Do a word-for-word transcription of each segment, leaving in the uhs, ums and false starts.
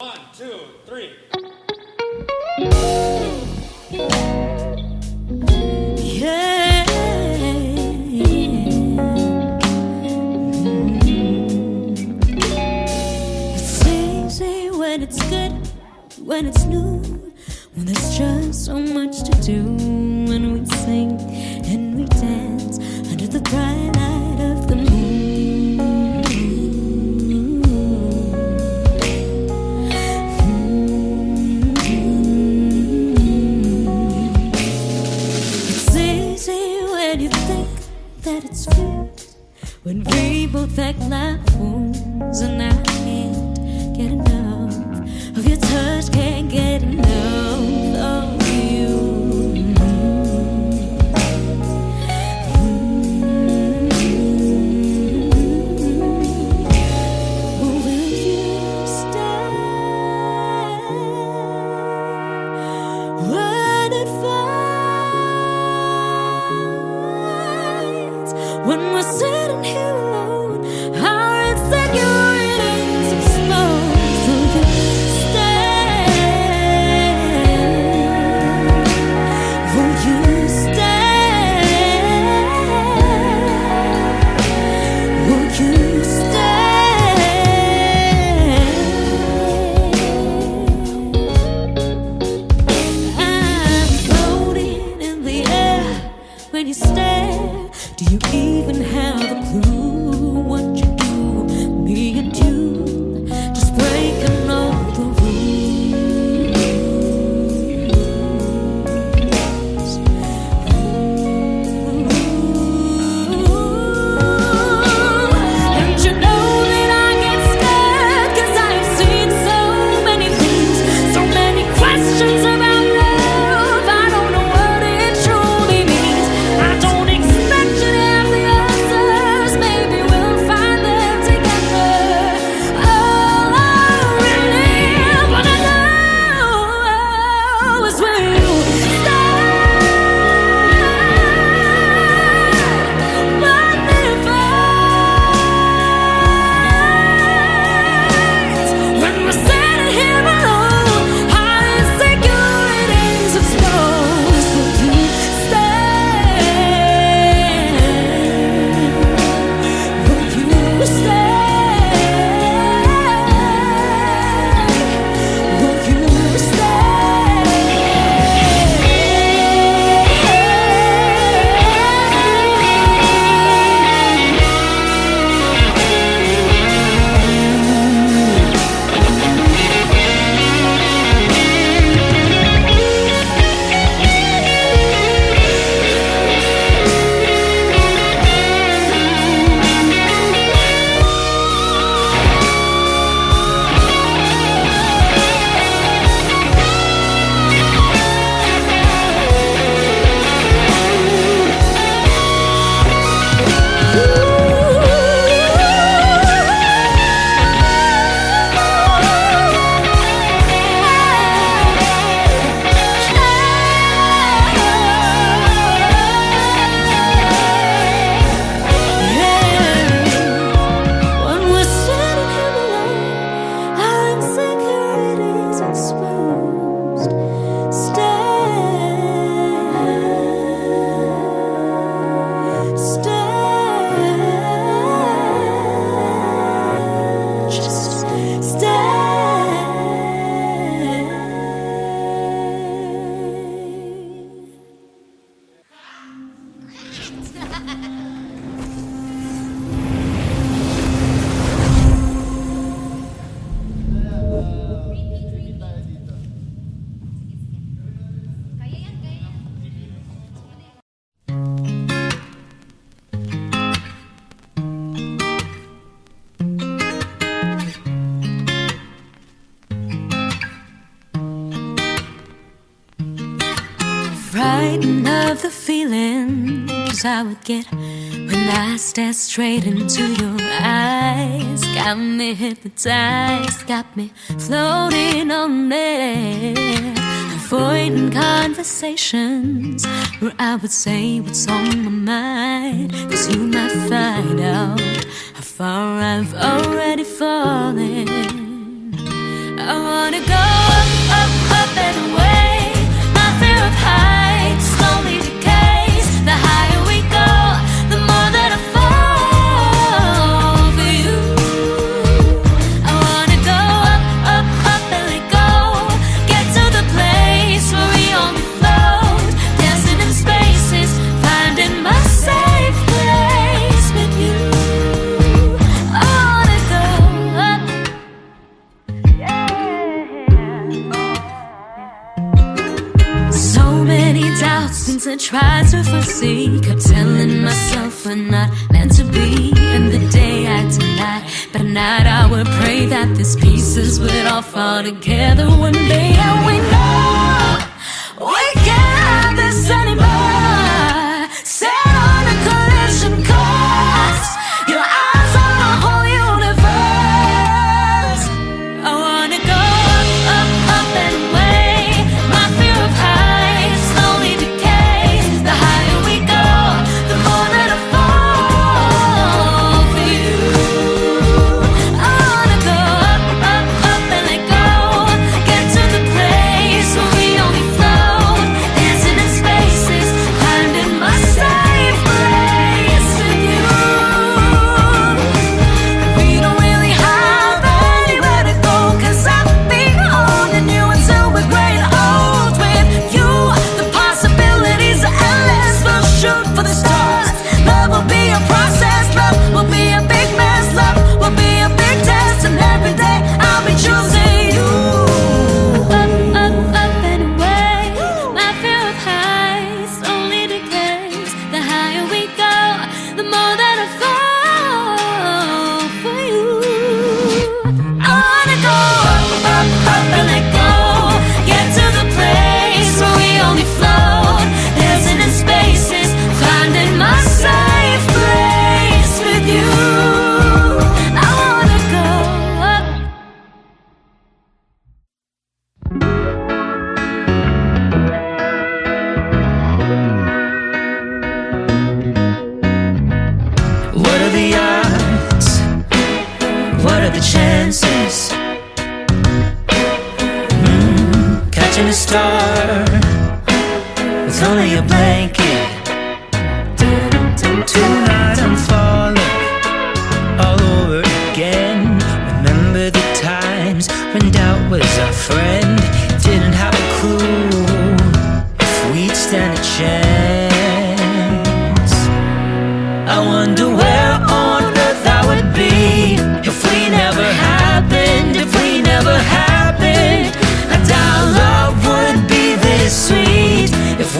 One, two, three. Yeah. Mm-hmm. It's easy when it's good, when it's new, when there's just so much to do, when we sing and we dance under the bright light of the moon. That it's good when we both act like fools, and I can't get enough of your touch, can't get enough of you. Mm-hmm. Will you stay when it falls? When we're sitting here alone, our insecurities explode. So just stay. Will you stay? Will you stay? I'm floating in the air when you stare. Do you even have a clue what you do? Me and you, just breaking all the rules. Ooh. And you know that I get scared, 'cause I've seen so many things, so many questions about of the feelings I would get when I stared straight into your eyes, got me hypnotized, got me floating on air, avoiding conversations where I would say what's on my mind, 'cause you might find out how far I've already fallen. I tried to foresee, kept telling myself we're not meant to be. And the day I denied, but at night I would pray that these pieces would all fall together one day. And we know we can't have this anymore. Set on a collision course. Your eyes are my whole universe. I wanna go up, up, up and away. My fear of heights slowly decayed. If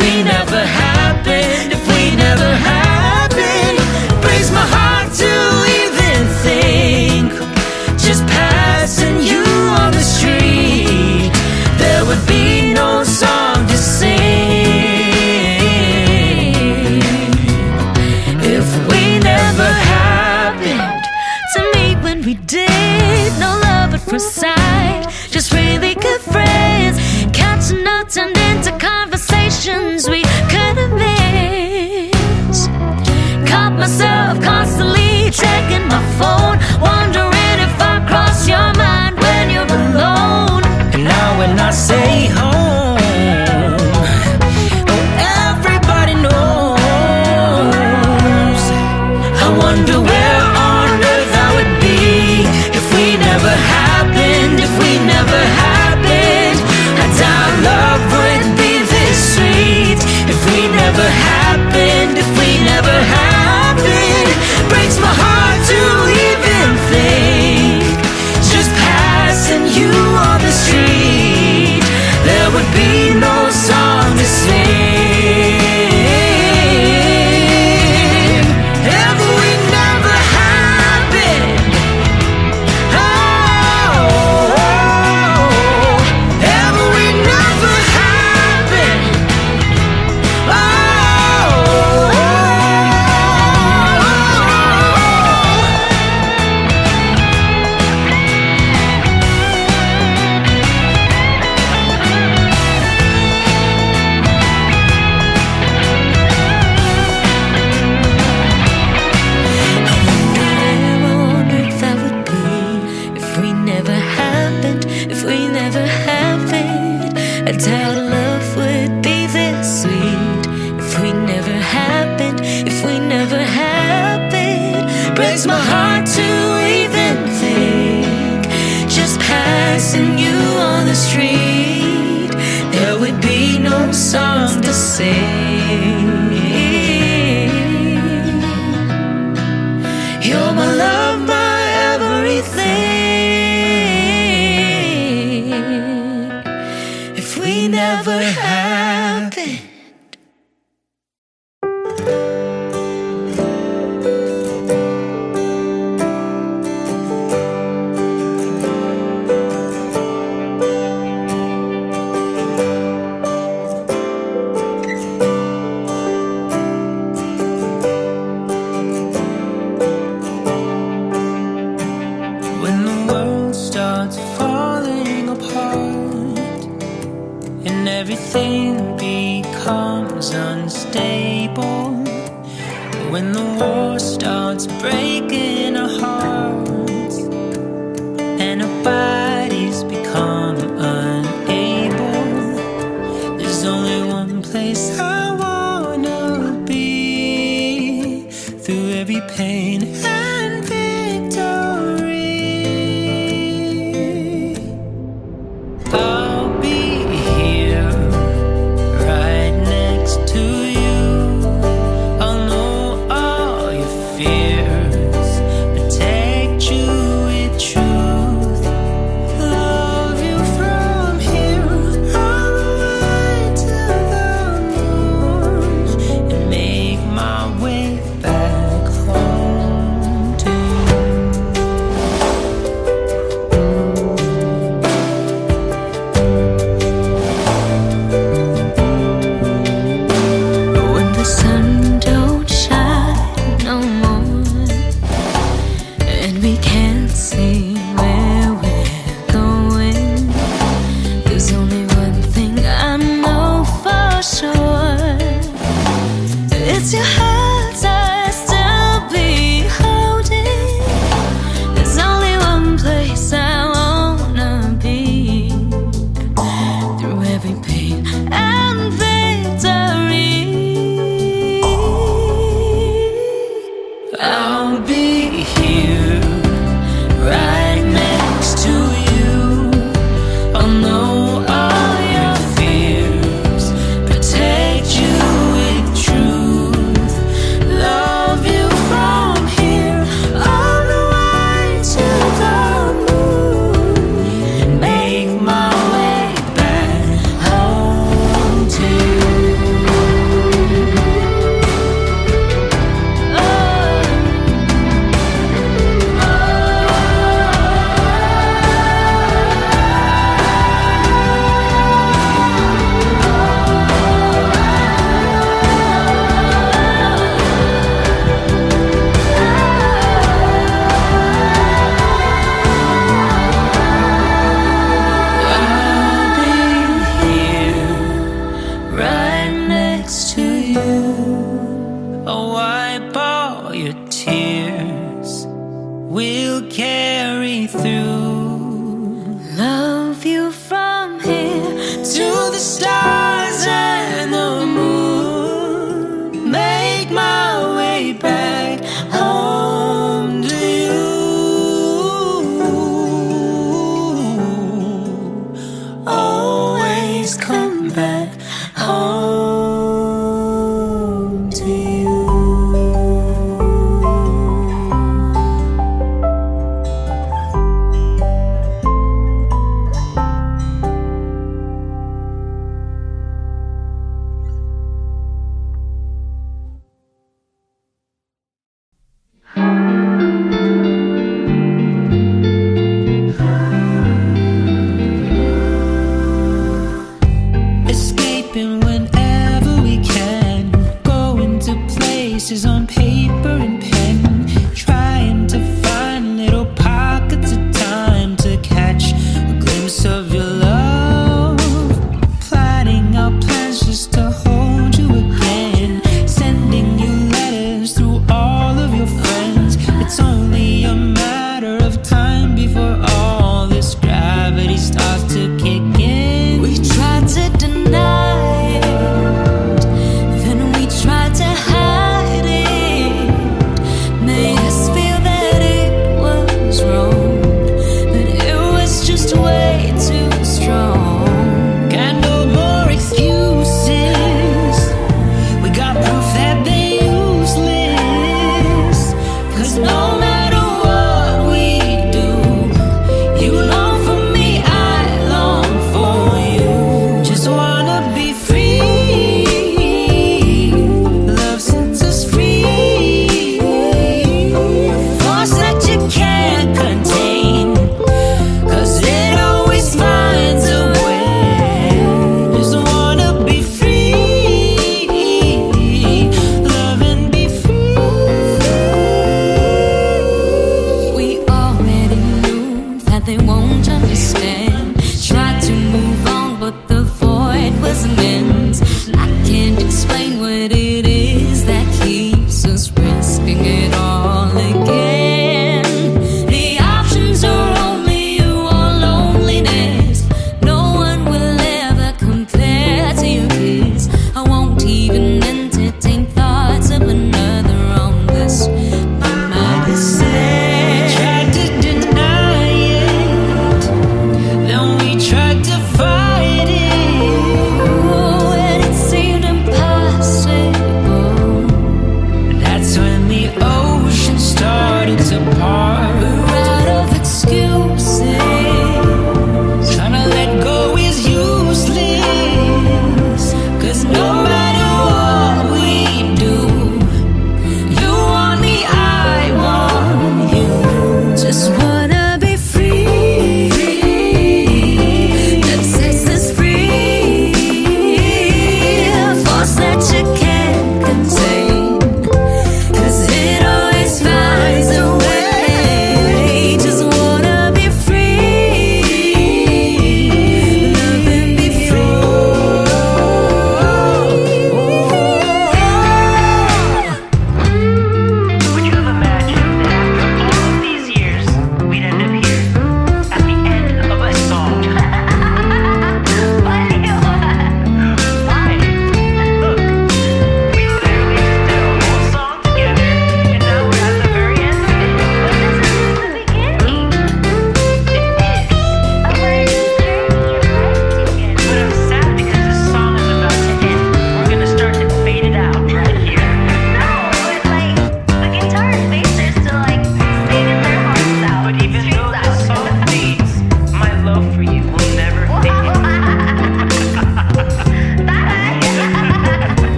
we never happened, if we never happened. never have it. I doubt love would be this sweet if we never happened, if we never happened. Breaks my heart to even think, just passing you on the street, there would be no song to sing. You're my love, my everything. If we never happened. Everything becomes unstable. When the war starts breaking our hearts and our bodies become unable, there's only one place I wanna be. Through every pain and victory, oh, to you, I'll know all your fears, but take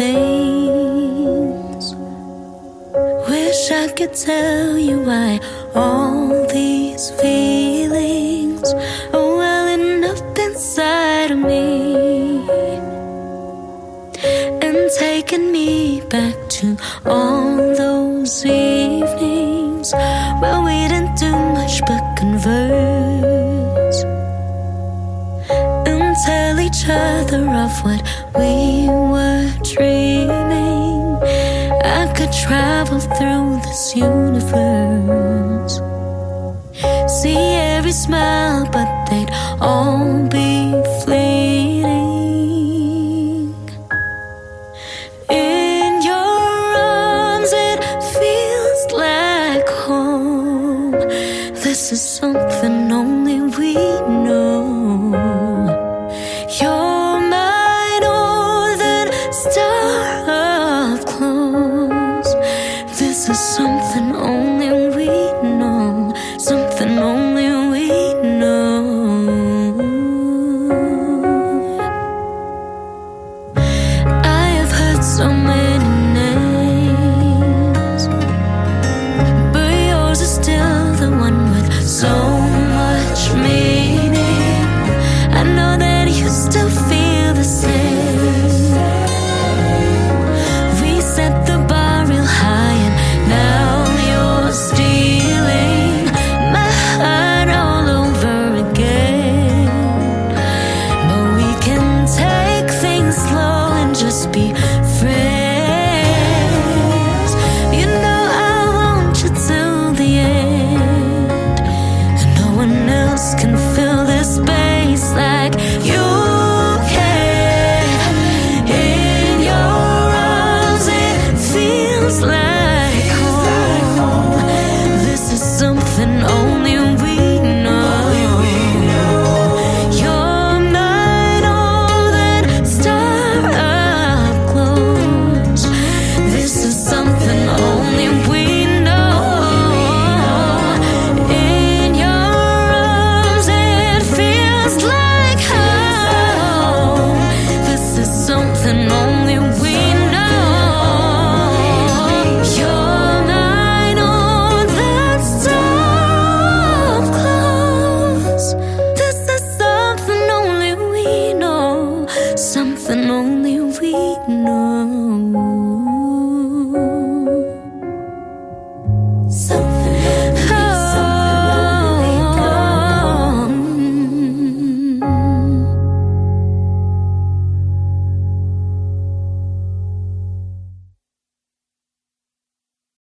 things. Wish I could tell you why all these feelings are welling up inside of me and taking me back to all those evenings where we didn't do much but converse and tell each other of what we were dreaming. I could travel through this universe, see every smile but